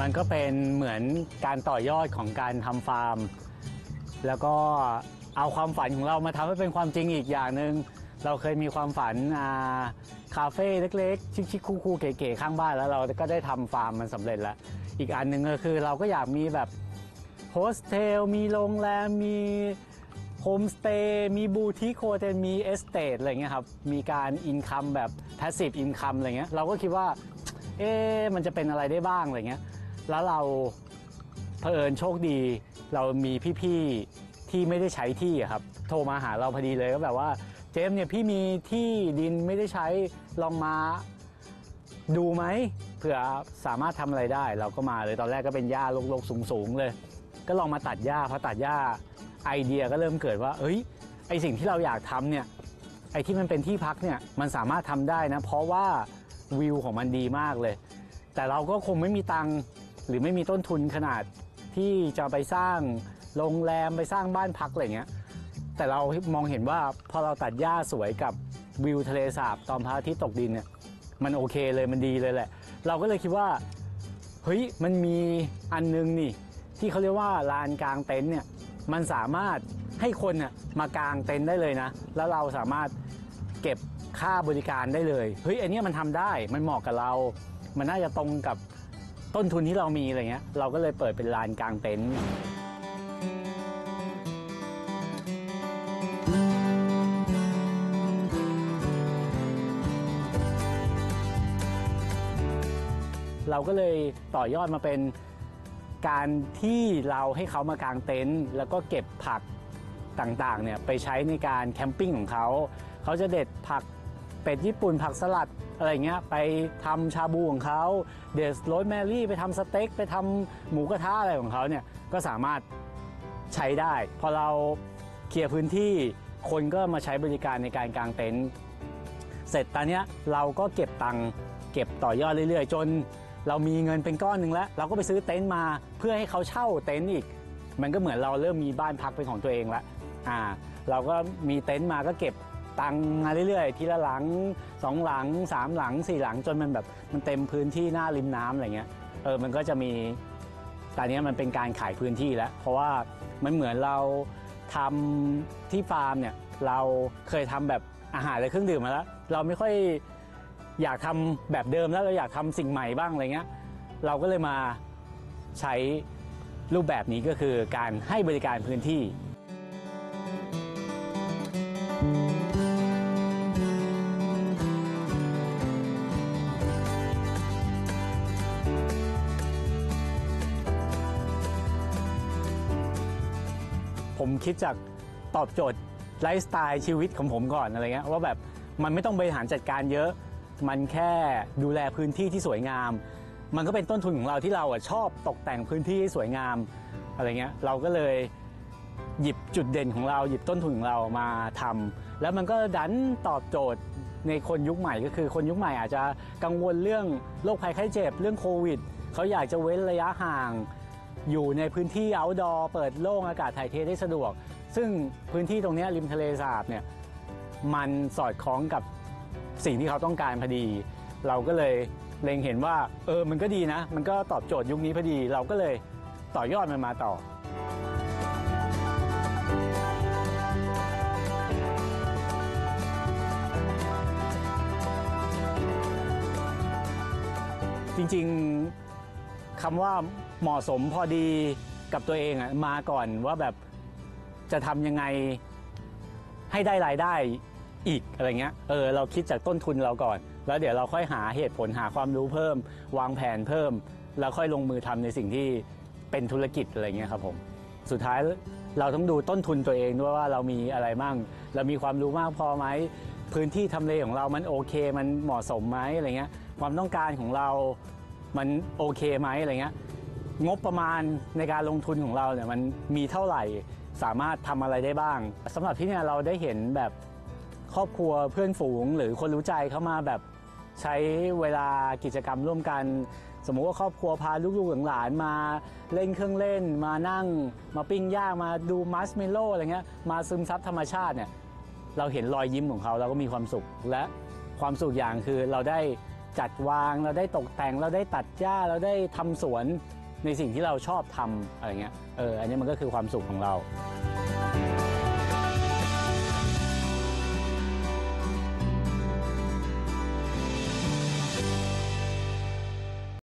มันก็เป็นเหมือนการต่อยอดของการทำฟาร์มแล้วก็เอาความฝันของเรามาทำให้เป็นความจริงอีกอย่างหนึ่งเราเคยมีความฝันคาเฟ่เล็กๆชิคๆคู่ๆเก๋ๆข้างบ้านแล้วเราก็ได้ทำฟาร์มมันสำเร็จแล้วอีกอันหนึ่งก็คือเราก็อยากมีแบบโฮสเทลมีโรงแรมมีโฮมสเตย์มีบูติคโฮเทลมีเอสเตทอะไรเงี้ยครับมีการอินคัมแบบแพสซีฟอินคัมอะไรเงี้ยเราก็คิดว่าเอ๊ะมันจะเป็นอะไรได้บ้างอะไรเงี้ยแล้วเราเผอิญโชคดีเรามีพี่ๆที่ไม่ได้ใช้ที่ครับโทรมาหาเราพอดีเลยก็แบบว่าเจมส์เนี่ยพี่มีที่ดินไม่ได้ใช้ลองมาดูไหมเผื่อสามารถทำอะไรได้เราก็มาเลยตอนแรกก็เป็นหญ้ารกๆสูงๆเลยก็ลองมาตัดหญ้าพอตัดหญ้าไอเดียก็เริ่มเกิดว่าเอ้ยไอสิ่งที่เราอยากทำเนี่ยไอที่มันเป็นที่พักเนี่ยมันสามารถทำได้นะเพราะว่าวิวของมันดีมากเลยแต่เราก็คงไม่มีตังหรือไม่มีต้นทุนขนาดที่จะไปสร้างโรงแรมไปสร้างบ้านพักอะไรเงี้ยแต่เรามองเห็นว่าพอเราตัดหญ้าสวยกับวิวทะเลสาบตอนพระอาทิตย์ตกดินเนี่ยมันโอเคเลยมันดีเลยแหละเราก็เลยคิดว่าเฮ้ยมันมีอันนึงนี่ที่เขาเรียกว่าลานกลางเต็นท์เนี่ยมันสามารถให้คนเนี่ยมากางเต็นท์ได้เลยนะแล้วเราสามารถเก็บค่าบริการได้เลยเฮ้ยอันนี้มันทำได้มันเหมาะกับเรามันน่าจะตรงกับต้นทุนที่เรามีอะไรเงี้ยเราก็เลยเปิดเป็นลานกลางเต็นท์เราก็เลยต่อยอดมาเป็นการที่เราให้เขามากางเต็นท์แล้วก็เก็บผักต่างๆเนี่ยไปใช้ในการแคมปิ้งของเขาเขาจะเด็ดผักเป็ดญี่ปุ่นผักสลัดอะไรเงี้ยไปทำชาบูของเขาเดสโรสแมรี่ไปทำสเต็กไปทำหมูกระทะอะไรของเขาเนี่ยก็สามารถใช้ได้พอเราเคลียร์พื้นที่คนก็มาใช้บริการในการกางเต็นท์เสร็จตอนนี้เราก็เก็บตังค์เก็บต่อยอดเรื่อยๆจนเรามีเงินเป็นก้อนหนึ่งแล้วเราก็ไปซื้อเต็นท์มาเพื่อให้เขาเช่าเต็นท์อีกมันก็เหมือนเราเริ่มมีบ้านพักเป็นของตัวเองแล้วเราก็มีเต็นท์มาก็เก็บตังค์มาเรื่อยๆทีละหลัง2หลัง3หลัง4หลังจนมันแบบมันเต็มพื้นที่หน้าริมน้ำอะไรเงี้ยมันก็จะมีตอนนี้มันเป็นการขายพื้นที่แล้วเพราะว่ามันเหมือนเราทำที่ฟาร์มเนี่ยเราเคยทำแบบอาหารและเครื่องดื่มมาแล้วเราไม่ค่อยอยากทำแบบเดิมแล้วเราอยากทำสิ่งใหม่บ้างอะไรเงี้ยเราก็เลยมาใช้รูปแบบนี้ก็คือการให้บริการพื้นที่ผมคิดจากตอบโจทย์ไลฟ์สไตล์ชีวิตของผมก่อนอะไรเงี้ยว่าแบบมันไม่ต้องบริหารจัดการเยอะมันแค่ดูแลพื้นที่ที่สวยงามมันก็เป็นต้นทุนของเราที่เราชอบตกแต่งพื้นที่ให้สวยงามอะไรเงี้ยเราก็เลยหยิบจุดเด่นของเราหยิบต้นทุนของเรามาทำแล้วมันก็ดันตอบโจทย์ในคนยุคใหม่ก็คือคนยุคใหม่อาจจะกังวลเรื่องโรคภัยไข้เจ็บเรื่องโควิดเขาอยากจะเว้นระยะห่างอยู่ในพื้นที่ outdoor เปิดโล่งอากาศถ่ายเทได้สะดวกซึ่งพื้นที่ตรงนี้ริมทะเลสาบเนี่ยมันสอดคล้องกับสิ่งที่เขาต้องการพอดีเราก็เลยเล็งเห็นว่ามันก็ดีนะมันก็ตอบโจทย์ยุคนี้พอดีเราก็เลยต่อยอดมันมาต่อจริงๆคำว่าเหมาะสมพอดีกับตัวเองมาก่อนว่าแบบจะทำยังไงให้ได้รายได้อีกอะไรเงี้ยเราคิดจากต้นทุนเราก่อนแล้วเดี๋ยวเราค่อยหาเหตุผลหาความรู้เพิ่มวางแผนเพิ่มแล้วค่อยลงมือทำในสิ่งที่เป็นธุรกิจอะไรเงี้ยครับผมสุดท้ายเราต้องดูต้นทุนตัวเองด้วยว่าเรามีอะไรมั่งเรามีความรู้มากพอไหมพื้นที่ทำเลของเรามันโอเคมันเหมาะสมไหมอะไรเงี้ยความต้องการของเรามันโอเคไหมอะไรเงี้ยงบประมาณในการลงทุนของเราเนี่ยมันมีเท่าไหร่สามารถทำอะไรได้บ้างสำหรับที่เนี่ยเราได้เห็นแบบครอบครัวเพื่อนฝูงหรือคนรู้ใจเข้ามาแบบใช้เวลากิจกรรมร่วมกันสมมุติว่าครอบครัวพาลูกๆหลานมาเล่นเครื่องเล่นมานั่งมาปิ้งย่างมาดูมัสเมโล่อะไรเงี้ยมาซึมซับธรรมชาติเนี่ยเราเห็นรอยยิ้มของเขาเราก็มีความสุขและความสุขอย่างคือเราได้ จัดวางเราได้ตกแต่งเราได้ตัดหญ้าเราได้ทำสวนในสิ่งที่เราชอบทำอะไรเงี้ยอันนี้มันก็คือความสุขของเรา